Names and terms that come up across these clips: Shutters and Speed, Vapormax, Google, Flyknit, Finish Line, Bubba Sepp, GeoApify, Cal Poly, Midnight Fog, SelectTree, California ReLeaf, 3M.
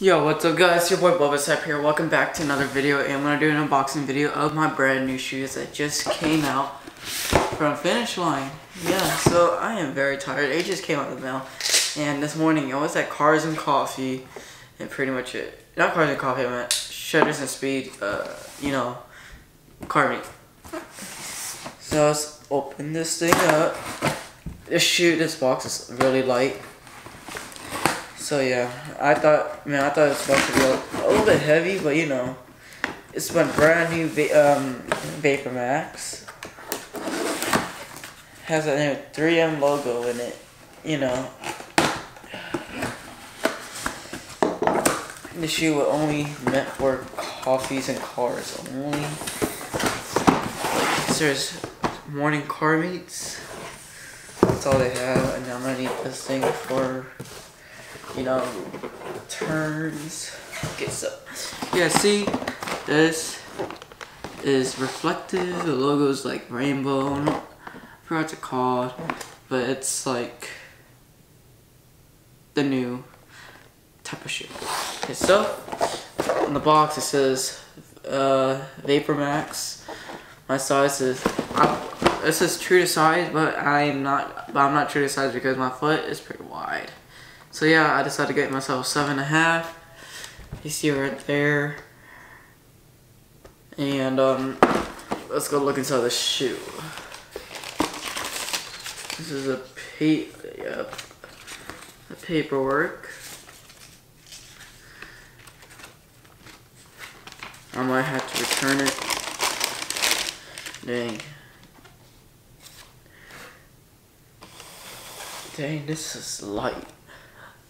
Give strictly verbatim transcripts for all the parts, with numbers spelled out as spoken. Yo, what's up guys, your boy Bubba Sepp here. Welcome back to another video, and I'm gonna do an unboxing video of my brand new shoes that just came out from Finish Line. Yeah, so I am very tired. It just came out of the mail, and this morning I was at Cars and Coffee, and pretty much it. Not Cars and Coffee, I meant Shutters and Speed, uh, you know, car meet. So let's open this thing up. This shoe, this box is really light. So yeah, I thought, man, I thought it was supposed to be a, a little bit heavy, but you know, it's my brand new va um, Vapormax. Has that new three M logo in it, you know. The shoe was only meant for coffees and cars only. So there's morning car meets. That's all they have, and I'm gonna need this thing for, you know, turns. Get stuff. Yeah, see, this is reflective. The logo's like rainbow. I, don't, I forgot what it's called, but it's like the new type of shoe. Okay, so on the box it says uh, Vapormax. My size is. I, it says true to size, but I'm not. But I'm not true to size because my foot is pretty wide. So yeah, I decided to get myself seven and a half. You see right there. And um, let's go look inside the shoe. This is a pa yeah, the paperwork. I might have to return it. Dang. Dang, this is light.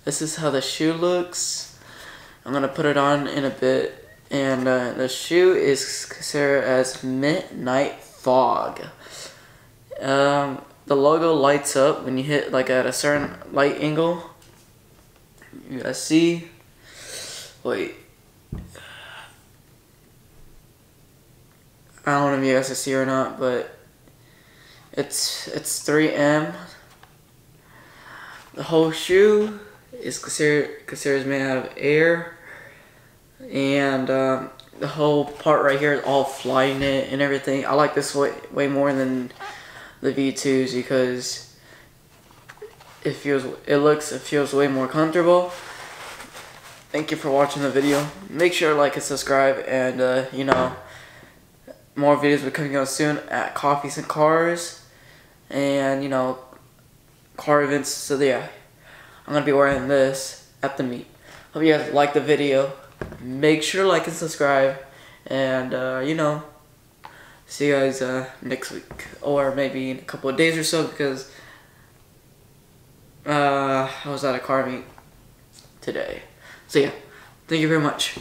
This is how the shoe looks. I'm gonna put it on in a bit, and uh, the shoe is considered as Midnight Fog. Um, the logo lights up when you hit like at a certain light angle. You guys see? Wait, I don't know if you guys can see or not, but it's it's three M. The whole shoe is considered considered made out of air, and um, the whole part right here is all fly knit and everything. I like this way way more than the V twos because it feels it looks it feels way more comfortable. Thank you for watching the video. Make sure to like and subscribe, and uh, you know, more videos will be coming out soon at Coffees and Cars, and you know, car events. So yeah. I'm going to be wearing this at the meet. Hope you guys like the video. Make sure to like and subscribe. And, uh, you know, see you guys uh, next week. Or maybe in a couple of days or so, because uh, I was at a car meet today. So, yeah. Thank you very much.